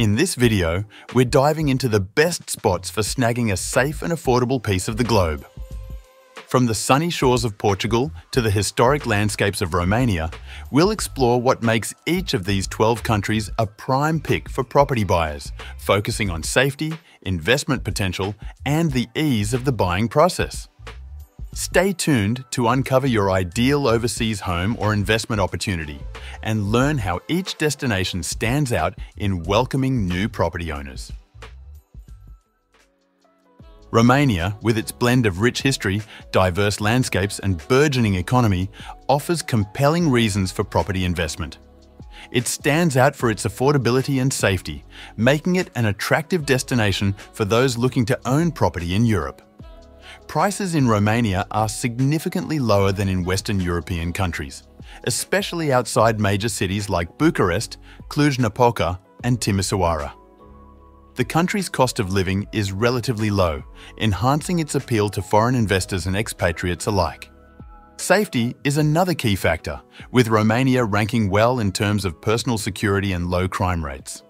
In this video, we're diving into the best spots for snagging a safe and affordable piece of the globe. From the sunny shores of Portugal to the historic landscapes of Romania, we'll explore what makes each of these 12 countries a prime pick for property buyers, focusing on safety, investment potential, and the ease of the buying process. Stay tuned to uncover your ideal overseas home or investment opportunity and learn how each destination stands out in welcoming new property owners. Romania, with its blend of rich history, diverse landscapes, and burgeoning economy, offers compelling reasons for property investment. It stands out for its affordability and safety, making it an attractive destination for those looking to own property in Europe. Prices in Romania are significantly lower than in Western European countries, especially outside major cities like Bucharest, Cluj-Napoca, and Timisoara. The country's cost of living is relatively low, enhancing its appeal to foreign investors and expatriates alike. Safety is another key factor, with Romania ranking well in terms of personal security and low crime rates.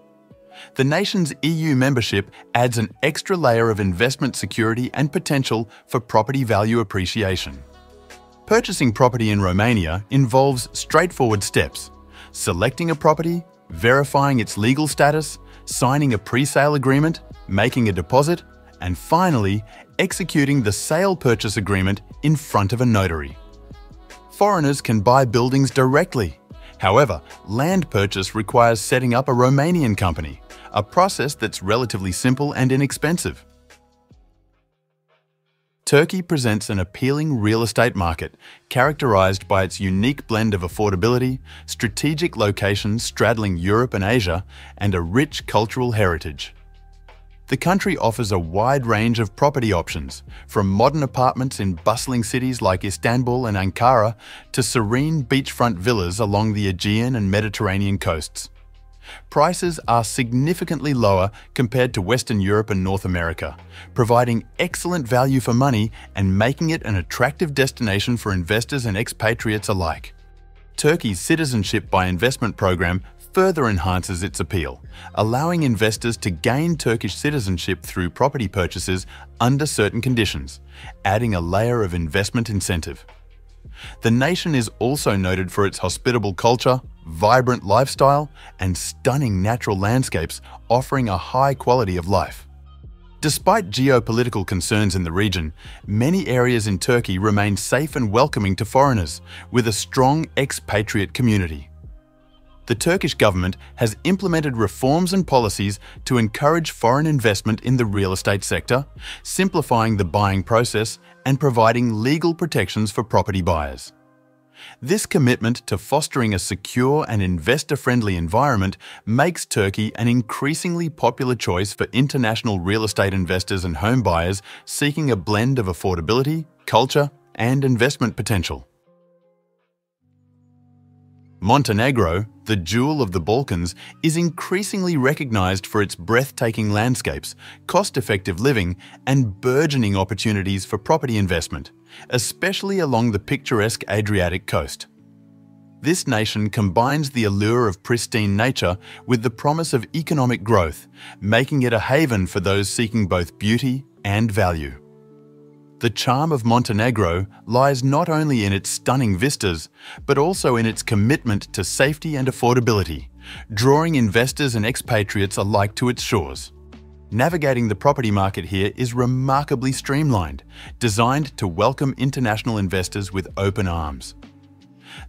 The nation's EU membership adds an extra layer of investment security and potential for property value appreciation. Purchasing property in Romania involves straightforward steps: selecting a property, verifying its legal status, signing a pre-sale agreement, making a deposit, and finally, executing the sale purchase agreement in front of a notary. Foreigners can buy buildings directly. However, land purchase requires setting up a Romanian company, a process that's relatively simple and inexpensive. Turkey presents an appealing real estate market, characterized by its unique blend of affordability, strategic locations straddling Europe and Asia, and a rich cultural heritage. The country offers a wide range of property options, from modern apartments in bustling cities like Istanbul and Ankara to serene beachfront villas along the Aegean and Mediterranean coasts. Prices are significantly lower compared to Western Europe and North America, providing excellent value for money and making it an attractive destination for investors and expatriates alike. Turkey's Citizenship by Investment program further enhances its appeal, allowing investors to gain Turkish citizenship through property purchases under certain conditions, adding a layer of investment incentive. The nation is also noted for its hospitable culture, vibrant lifestyle, and stunning natural landscapes, offering a high quality of life. Despite geopolitical concerns in the region, many areas in Turkey remain safe and welcoming to foreigners, with a strong expatriate community. The Turkish government has implemented reforms and policies to encourage foreign investment in the real estate sector, simplifying the buying process and providing legal protections for property buyers. This commitment to fostering a secure and investor-friendly environment makes Turkey an increasingly popular choice for international real estate investors and home buyers seeking a blend of affordability, culture, and investment potential. Montenegro, the jewel of the Balkans, is increasingly recognized for its breathtaking landscapes, cost-effective living, and burgeoning opportunities for property investment, especially along the picturesque Adriatic coast. This nation combines the allure of pristine nature with the promise of economic growth, making it a haven for those seeking both beauty and value. The charm of Montenegro lies not only in its stunning vistas, but also in its commitment to safety and affordability, drawing investors and expatriates alike to its shores. Navigating the property market here is remarkably streamlined, designed to welcome international investors with open arms.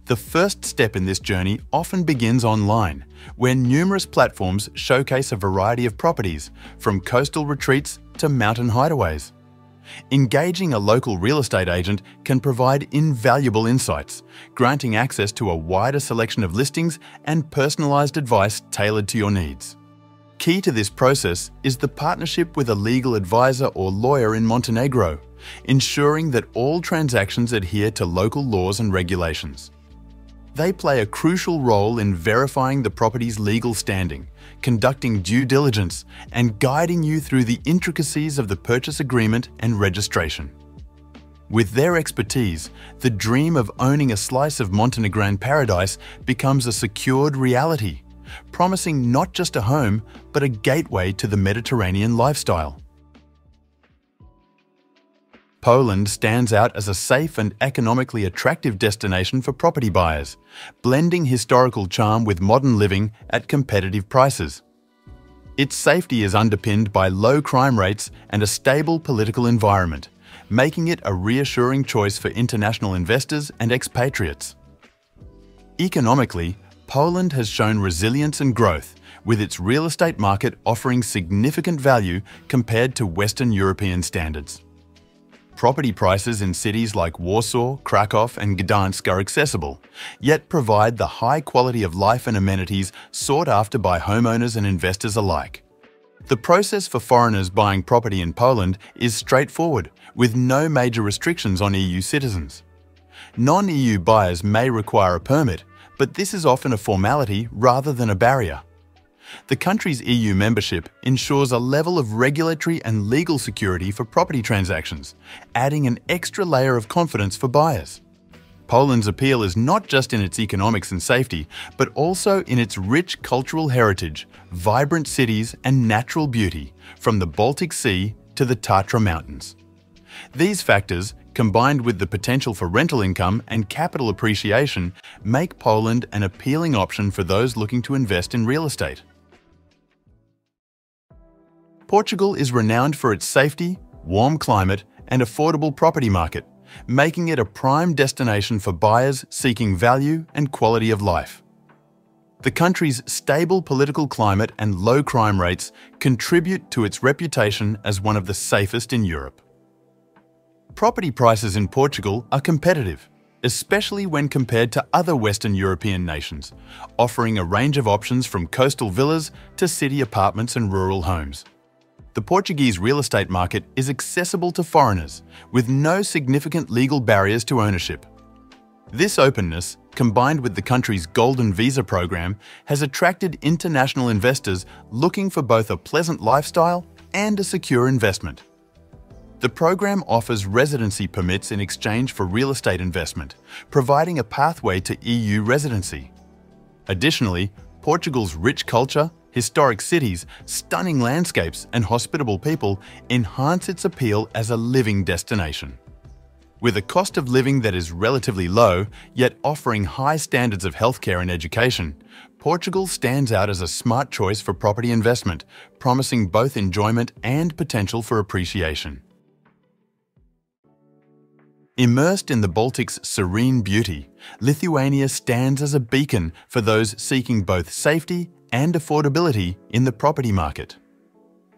The first step in this journey often begins online, where numerous platforms showcase a variety of properties, from coastal retreats to mountain hideaways. Engaging a local real estate agent can provide invaluable insights, granting access to a wider selection of listings and personalized advice tailored to your needs. Key to this process is the partnership with a legal advisor or lawyer in Montenegro, ensuring that all transactions adhere to local laws and regulations. They play a crucial role in verifying the property's legal standing, conducting due diligence, and guiding you through the intricacies of the purchase agreement and registration. With their expertise, the dream of owning a slice of Montenegrin paradise becomes a secured reality, promising not just a home, but a gateway to the Mediterranean lifestyle. Poland stands out as a safe and economically attractive destination for property buyers, blending historical charm with modern living at competitive prices. Its safety is underpinned by low crime rates and a stable political environment, making it a reassuring choice for international investors and expatriates. Economically, Poland has shown resilience and growth, with its real estate market offering significant value compared to Western European standards. Property prices in cities like Warsaw, Krakow and Gdansk are accessible, yet provide the high quality of life and amenities sought after by homeowners and investors alike. The process for foreigners buying property in Poland is straightforward, with no major restrictions on EU citizens. Non-EU buyers may require a permit, but this is often a formality rather than a barrier. The country's EU membership ensures a level of regulatory and legal security for property transactions, adding an extra layer of confidence for buyers. Poland's appeal is not just in its economics and safety, but also in its rich cultural heritage, vibrant cities and natural beauty, from the Baltic Sea to the Tatra Mountains. These factors, combined with the potential for rental income and capital appreciation, make Poland an appealing option for those looking to invest in real estate. Portugal is renowned for its safety, warm climate, and affordable property market, making it a prime destination for buyers seeking value and quality of life. The country's stable political climate and low crime rates contribute to its reputation as one of the safest in Europe. Property prices in Portugal are competitive, especially when compared to other Western European nations, offering a range of options from coastal villas to city apartments and rural homes. The Portuguese real estate market is accessible to foreigners, with no significant legal barriers to ownership. This openness, combined with the country's Golden Visa program, has attracted international investors looking for both a pleasant lifestyle and a secure investment. The program offers residency permits in exchange for real estate investment, providing a pathway to EU residency. Additionally, Portugal's rich culture, historic cities, stunning landscapes, and hospitable people enhance its appeal as a living destination. With a cost of living that is relatively low, yet offering high standards of healthcare and education, Portugal stands out as a smart choice for property investment, promising both enjoyment and potential for appreciation. Immersed in the Baltic's serene beauty, Lithuania stands as a beacon for those seeking both safety and affordability in the property market.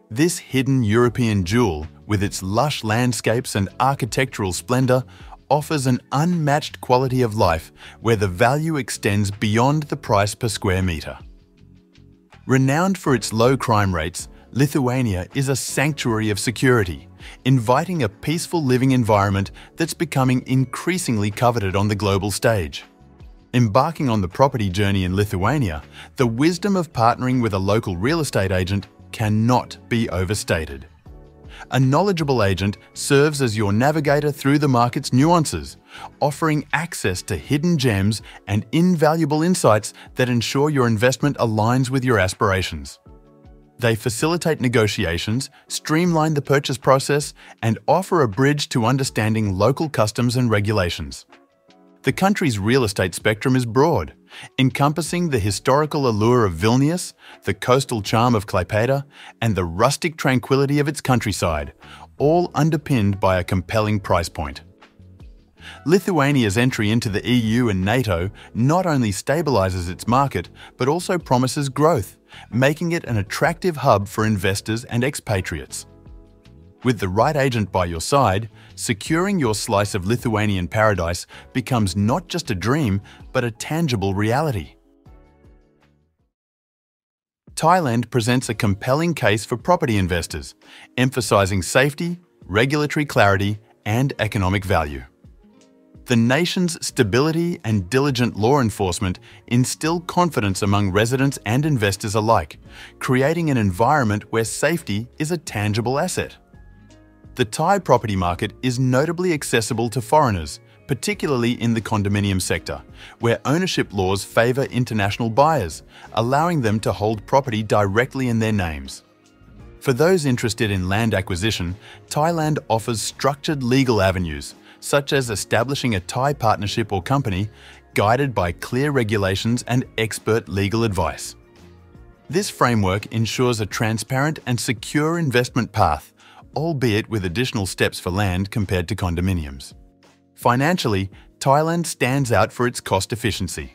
This hidden European jewel, with its lush landscapes and architectural splendor, offers an unmatched quality of life where the value extends beyond the price per square meter. Renowned for its low crime rates, Lithuania is a sanctuary of security, inviting a peaceful living environment that's becoming increasingly coveted on the global stage. Embarking on the property journey in Lithuania, the wisdom of partnering with a local real estate agent cannot be overstated. A knowledgeable agent serves as your navigator through the market's nuances, offering access to hidden gems and invaluable insights that ensure your investment aligns with your aspirations. They facilitate negotiations, streamline the purchase process, and offer a bridge to understanding local customs and regulations. The country's real estate spectrum is broad, encompassing the historical allure of Vilnius, the coastal charm of Klaipėda, and the rustic tranquility of its countryside, all underpinned by a compelling price point. Lithuania's entry into the EU and NATO not only stabilizes its market, but also promises growth, making it an attractive hub for investors and expatriates. With the right agent by your side, securing your slice of Lithuanian paradise becomes not just a dream, but a tangible reality. Thailand presents a compelling case for property investors, emphasizing safety, regulatory clarity, and economic value. The nation's stability and diligent law enforcement instill confidence among residents and investors alike, creating an environment where safety is a tangible asset. The Thai property market is notably accessible to foreigners, particularly in the condominium sector, where ownership laws favor international buyers, allowing them to hold property directly in their names. For those interested in land acquisition, Thailand offers structured legal avenues, such as establishing a Thai partnership or company, guided by clear regulations and expert legal advice. This framework ensures a transparent and secure investment path, albeit with additional steps for land compared to condominiums. Financially, Thailand stands out for its cost efficiency.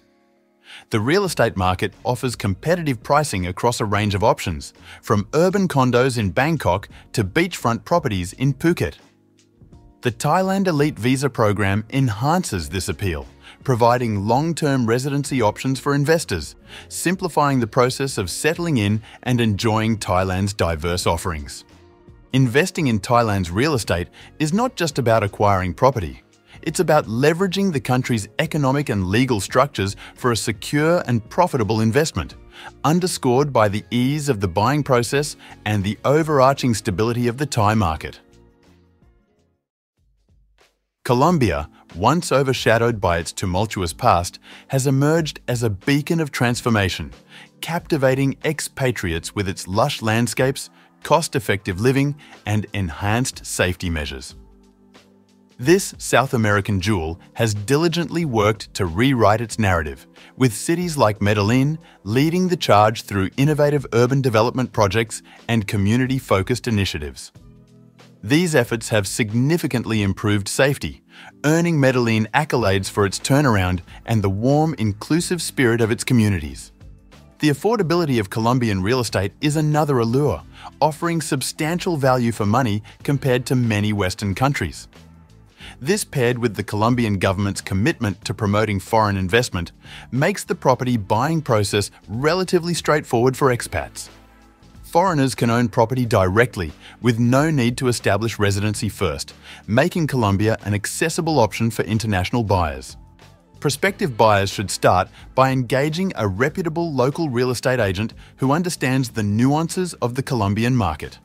The real estate market offers competitive pricing across a range of options, from urban condos in Bangkok to beachfront properties in Phuket. The Thailand Elite Visa program enhances this appeal, providing long-term residency options for investors, simplifying the process of settling in and enjoying Thailand's diverse offerings. Investing in Thailand's real estate is not just about acquiring property. It's about leveraging the country's economic and legal structures for a secure and profitable investment, underscored by the ease of the buying process and the overarching stability of the Thai market. Colombia, once overshadowed by its tumultuous past, has emerged as a beacon of transformation, captivating expatriates with its lush landscapes, cost-effective living, and enhanced safety measures. This South American jewel has diligently worked to rewrite its narrative, with cities like Medellín leading the charge through innovative urban development projects and community-focused initiatives. These efforts have significantly improved safety, earning Medellín accolades for its turnaround and the warm, inclusive spirit of its communities. The affordability of Colombian real estate is another allure, offering substantial value for money compared to many Western countries. This, paired with the Colombian government's commitment to promoting foreign investment, makes the property buying process relatively straightforward for expats. Foreigners can own property directly, with no need to establish residency first, making Colombia an accessible option for international buyers. Prospective buyers should start by engaging a reputable local real estate agent who understands the nuances of the Colombian market.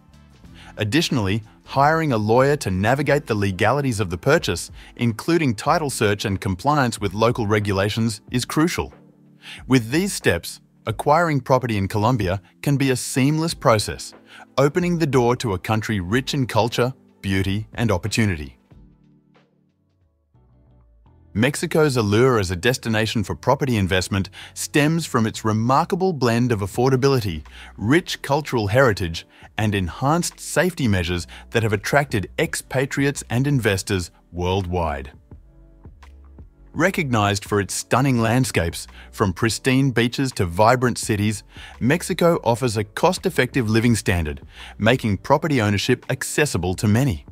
Additionally, hiring a lawyer to navigate the legalities of the purchase, including title search and compliance with local regulations, is crucial. With these steps, acquiring property in Colombia can be a seamless process, opening the door to a country rich in culture, beauty, and opportunity. Mexico's allure as a destination for property investment stems from its remarkable blend of affordability, rich cultural heritage, and enhanced safety measures that have attracted expatriates and investors worldwide. Recognized for its stunning landscapes, from pristine beaches to vibrant cities, Mexico offers a cost-effective living standard, making property ownership accessible to many.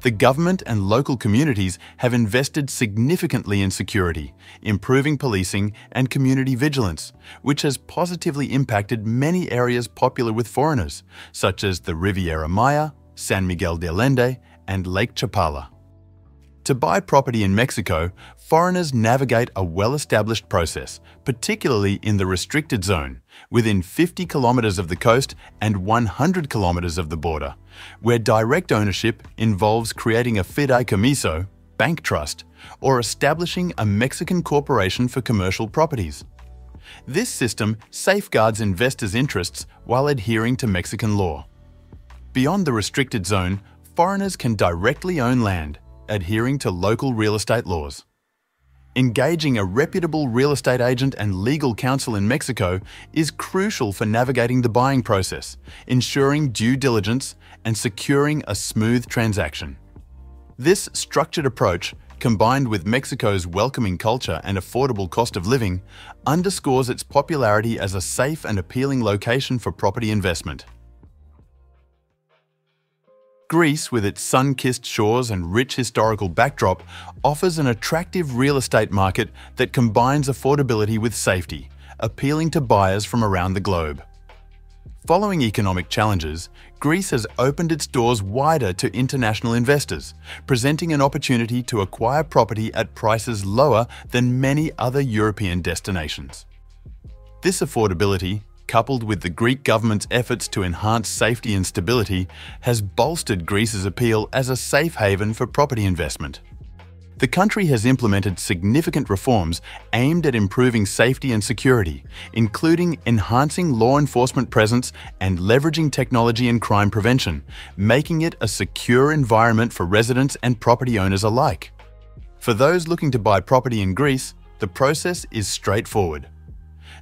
The government and local communities have invested significantly in security, improving policing and community vigilance, which has positively impacted many areas popular with foreigners, such as the Riviera Maya, San Miguel de Allende, and Lake Chapala. To buy property in Mexico, foreigners navigate a well-established process, particularly in the restricted zone, within 50 kilometers of the coast and 100 kilometers of the border, where direct ownership involves creating a fideicomiso, bank trust, or establishing a Mexican corporation for commercial properties. This system safeguards investors' interests while adhering to Mexican law. Beyond the restricted zone, foreigners can directly own land, adhering to local real estate laws. Engaging a reputable real estate agent and legal counsel in Mexico is crucial for navigating the buying process, ensuring due diligence, and securing a smooth transaction. This structured approach, combined with Mexico's welcoming culture and affordable cost of living, underscores its popularity as a safe and appealing location for property investment. Greece, with its sun-kissed shores and rich historical backdrop, offers an attractive real estate market that combines affordability with safety, appealing to buyers from around the globe. Following economic challenges, Greece has opened its doors wider to international investors, presenting an opportunity to acquire property at prices lower than many other European destinations. This affordability, coupled with the Greek government's efforts to enhance safety and stability, has bolstered Greece's appeal as a safe haven for property investment. The country has implemented significant reforms aimed at improving safety and security, including enhancing law enforcement presence and leveraging technology in crime prevention, making it a secure environment for residents and property owners alike. For those looking to buy property in Greece, the process is straightforward.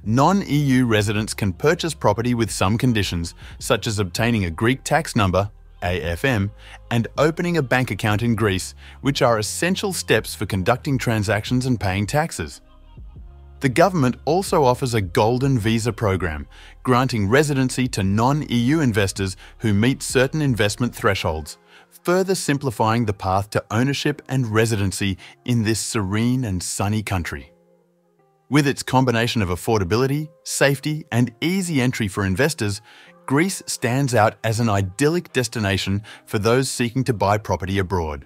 Non-EU residents can purchase property with some conditions, such as obtaining a Greek tax number (AFM) and opening a bank account in Greece, which are essential steps for conducting transactions and paying taxes. The government also offers a golden visa program, granting residency to non-EU investors who meet certain investment thresholds, further simplifying the path to ownership and residency in this serene and sunny country. With its combination of affordability, safety, and easy entry for investors, Greece stands out as an idyllic destination for those seeking to buy property abroad.